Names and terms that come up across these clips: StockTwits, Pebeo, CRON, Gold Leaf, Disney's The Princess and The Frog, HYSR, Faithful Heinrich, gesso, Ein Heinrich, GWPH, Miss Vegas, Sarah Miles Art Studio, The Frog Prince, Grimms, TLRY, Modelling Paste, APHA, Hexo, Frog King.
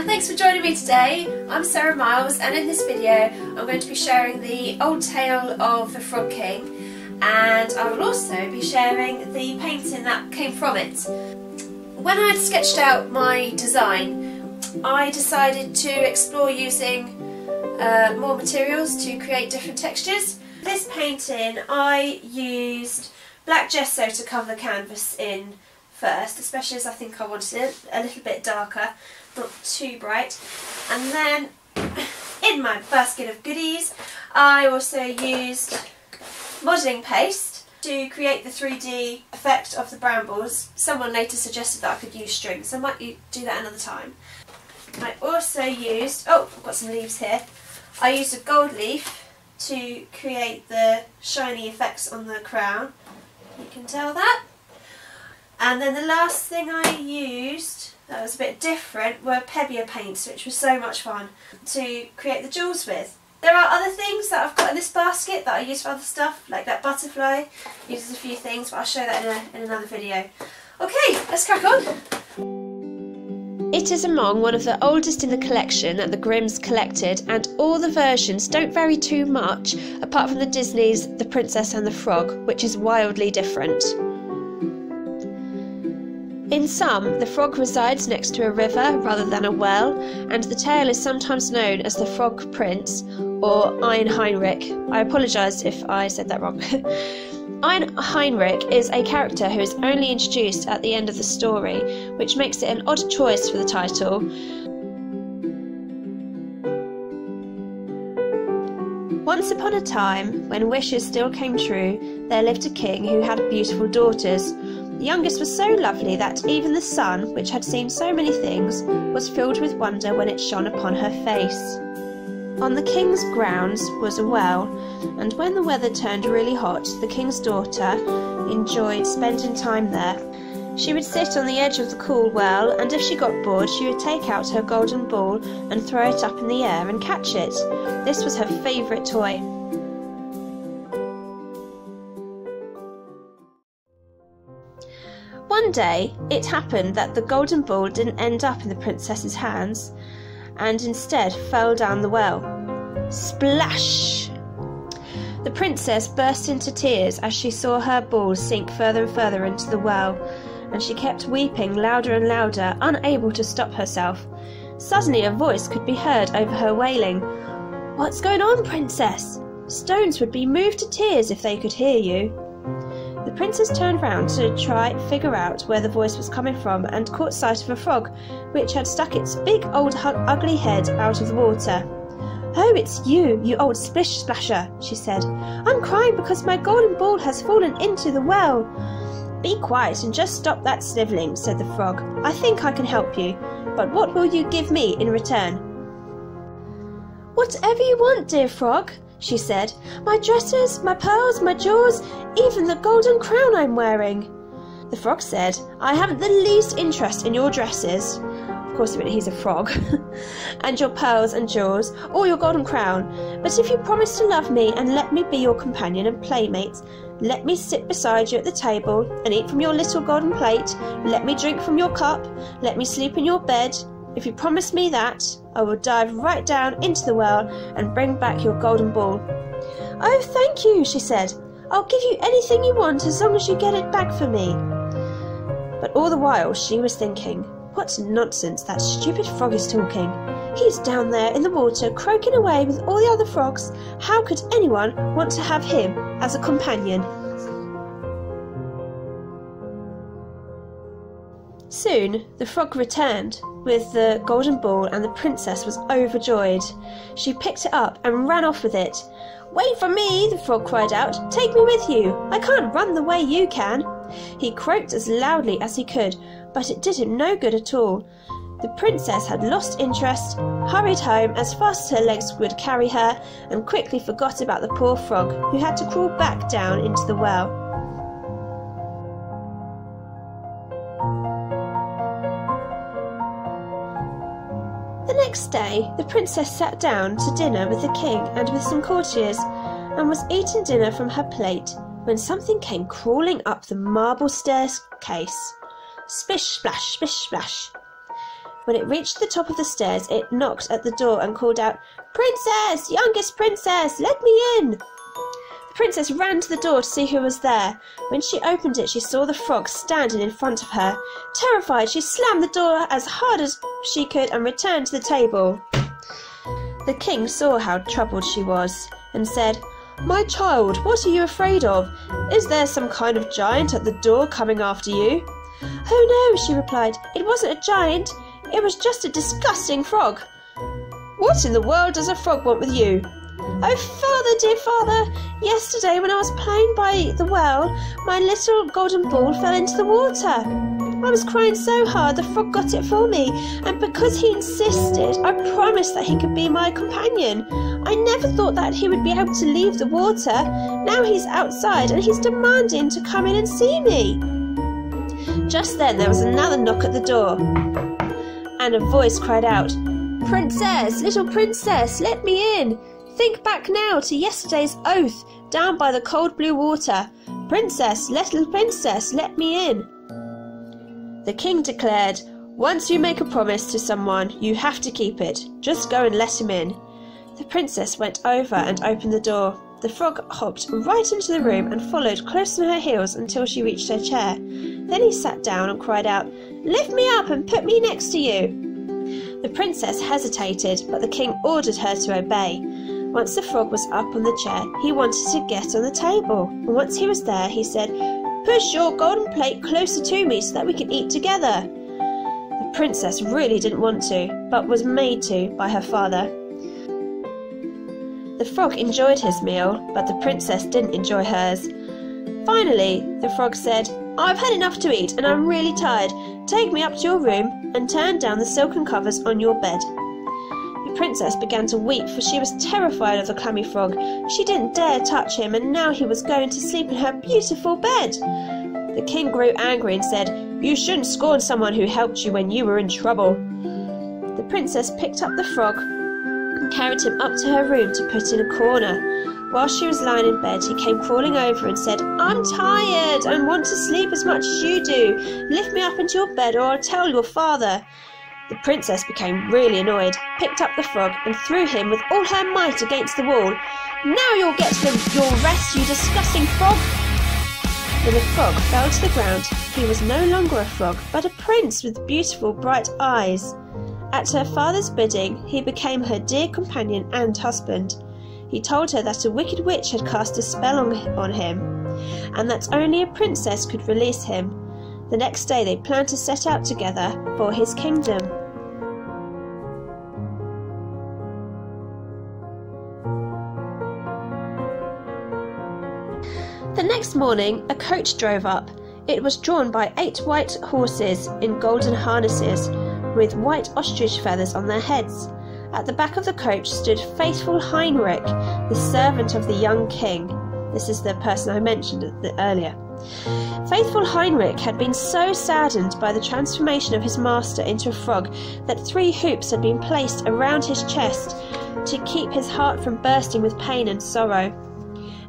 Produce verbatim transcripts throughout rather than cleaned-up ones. and thanks for joining me today. I'm Sarah Miles, and in this video I'm going to be sharing the old tale of the Frog King, and I will also be sharing the painting that came from it. When I had sketched out my design, I decided to explore using uh, more materials to create different textures. For this painting I used black gesso to cover the canvas in first, especially as I think I wanted it a little bit darker, not too bright. And then in my basket of goodies I also used modelling paste to create the three D effect of the brambles. Someone later suggested that I could use strings, so I might do that another time. I also used, oh, I've got some leaves here, I used a gold leaf to create the shiny effects on the crown. You can tell that. And then the last thing I used that was a bit different were Pebeo paints, which was so much fun to create the jewels with. There are other things that I've got in this basket that I use for other stuff, like that butterfly uses a few things, but I'll show that in, a, in another video. Okay, let's crack on! It is among one of the oldest in the collection that the Grimms collected, and all the versions don't vary too much apart from the Disney's The Princess and the Frog, which is wildly different. In some, the frog resides next to a river rather than a well, and the tale is sometimes known as the Frog Prince, or Ein Heinrich. I apologise if I said that wrong. Ein Heinrich is a character who is only introduced at the end of the story, which makes it an odd choice for the title. Once upon a time, when wishes still came true, there lived a king who had beautiful daughters. The youngest was so lovely that even the sun, which had seen so many things, was filled with wonder when it shone upon her face. On the king's grounds was a well, and when the weather turned really hot, the king's daughter enjoyed spending time there. She would sit on the edge of the cool well, and if she got bored, she would take out her golden ball and throw it up in the air and catch it. This was her favourite toy. One day, it happened that the golden ball didn't end up in the princess's hands, and instead fell down the well. Splash! The princess burst into tears as she saw her ball sink further and further into the well, and she kept weeping louder and louder, unable to stop herself. Suddenly a voice could be heard over her wailing, "What's going on, princess? Stones would be moved to tears if they could hear you." The princess turned round to try to figure out where the voice was coming from, and caught sight of a frog, which had stuck its big old ugly head out of the water. "Oh, it's you, you old splish splasher," she said. "I'm crying because my golden ball has fallen into the well." "Be quiet and just stop that snivelling," said the frog. "I think I can help you, but what will you give me in return?" "Whatever you want, dear frog," she said. "My dresses, my pearls, my jewels, even the golden crown I'm wearing." The frog said, "I haven't the least interest in your dresses." Of course, he's a frog. "And your pearls and jewels, or your golden crown. But if you promise to love me and let me be your companion and playmate, let me sit beside you at the table and eat from your little golden plate, let me drink from your cup, let me sleep in your bed. If you promise me that, I will dive right down into the well and bring back your golden ball." "Oh, thank you," she said. "I'll give you anything you want as long as you get it back for me." But all the while she was thinking, "What nonsense that stupid frog is talking. He's down there in the water croaking away with all the other frogs. How could anyone want to have him as a companion?" Soon the frog returned with the golden ball, and the princess was overjoyed. She picked it up and ran off with it. "Wait for me," the frog cried out. "Take me with you. I can't run the way you can." He croaked as loudly as he could, but it did him no good at all. The princess had lost interest, hurried home as fast as her legs would carry her, and quickly forgot about the poor frog, who had to crawl back down into the well. The next day, the princess sat down to dinner with the king and with some courtiers, and was eating dinner from her plate, when something came crawling up the marble staircase. Splish, splash, splish, splash. When it reached the top of the stairs, it knocked at the door and called out, "Princess! Youngest princess! Let me in!" The princess ran to the door to see who was there. When she opened it, she saw the frog standing in front of her. Terrified, she slammed the door as hard as she could and returned to the table. The king saw how troubled she was and said, "My child, what are you afraid of? Is there some kind of giant at the door coming after you?" "Oh no," she replied, "it wasn't a giant. It was just a disgusting frog." "What in the world does a frog want with you?" "Oh, father, dear father, yesterday when I was playing by the well, my little golden ball fell into the water. I was crying so hard the frog got it for me, and because he insisted, I promised that he could be my companion. I never thought that he would be able to leave the water. Now he's outside and he's demanding to come in and see me." Just then there was another knock at the door, and a voice cried out, "Princess, little princess, let me in. Think back now to yesterday's oath down by the cold blue water. Princess, little princess, let me in." The king declared, "Once you make a promise to someone, you have to keep it. Just go and let him in." The princess went over and opened the door. The frog hopped right into the room and followed close on her heels until she reached her chair. Then he sat down and cried out, "Lift me up and put me next to you." The princess hesitated, but the king ordered her to obey. Once the frog was up on the chair, he wanted to get on the table, and once he was there, he said, "Push your golden plate closer to me so that we can eat together." The princess really didn't want to, but was made to by her father. The frog enjoyed his meal, but the princess didn't enjoy hers. Finally, the frog said, "I've had enough to eat and I'm really tired. Take me up to your room and turn down the silken covers on your bed." The princess began to weep, for she was terrified of the clammy frog. She didn't dare touch him, and now he was going to sleep in her beautiful bed. The king grew angry and said, "You shouldn't scorn someone who helped you when you were in trouble." The princess picked up the frog and carried him up to her room to put in a corner. While she was lying in bed, he came crawling over and said, "I'm tired and want to sleep as much as you do. Lift me up into your bed or I'll tell your father." The princess became really annoyed, picked up the frog and threw him with all her might against the wall. "Now you'll get to your rest, you disgusting frog!" When the frog fell to the ground, he was no longer a frog, but a prince with beautiful bright eyes. At her father's bidding, he became her dear companion and husband. He told her that a wicked witch had cast a spell on him, and that only a princess could release him. The next day they planned to set out together for his kingdom. The next morning, a coach drove up. It was drawn by eight white horses in golden harnesses, with white ostrich feathers on their heads. At the back of the coach stood Faithful Heinrich, the servant of the young king. This is the person I mentioned earlier. Faithful Heinrich had been so saddened by the transformation of his master into a frog that three hoops had been placed around his chest to keep his heart from bursting with pain and sorrow.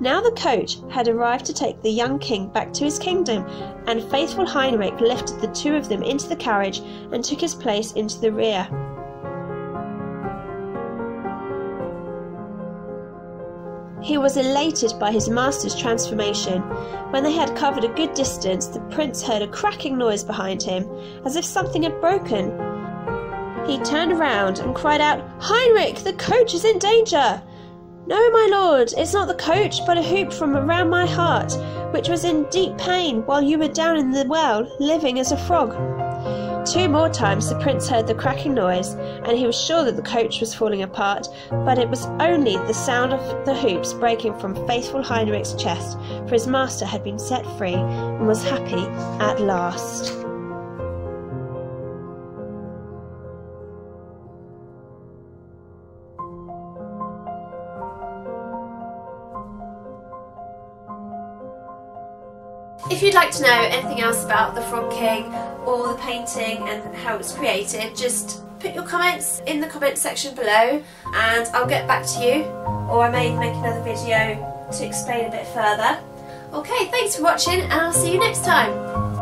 Now the coach had arrived to take the young king back to his kingdom, and Faithful Heinrich lifted the two of them into the carriage and took his place into the rear. He was elated by his master's transformation. When they had covered a good distance, the prince heard a cracking noise behind him, as if something had broken. He turned around and cried out, "Heinrich, the coach is in danger!" "No, my lord, it's not the coach, but a hoop from around my heart, which was in deep pain while you were down in the well, living as a frog." Two more times the prince heard the cracking noise, and he was sure that the coach was falling apart, but it was only the sound of the hoops breaking from Faithful Heinrich's chest, for his master had been set free and was happy at last. If you'd like to know anything else about the Frog King or the painting and how it's created, just put your comments in the comment section below and I'll get back to you, or I may make another video to explain a bit further. Okay, thanks for watching and I'll see you next time.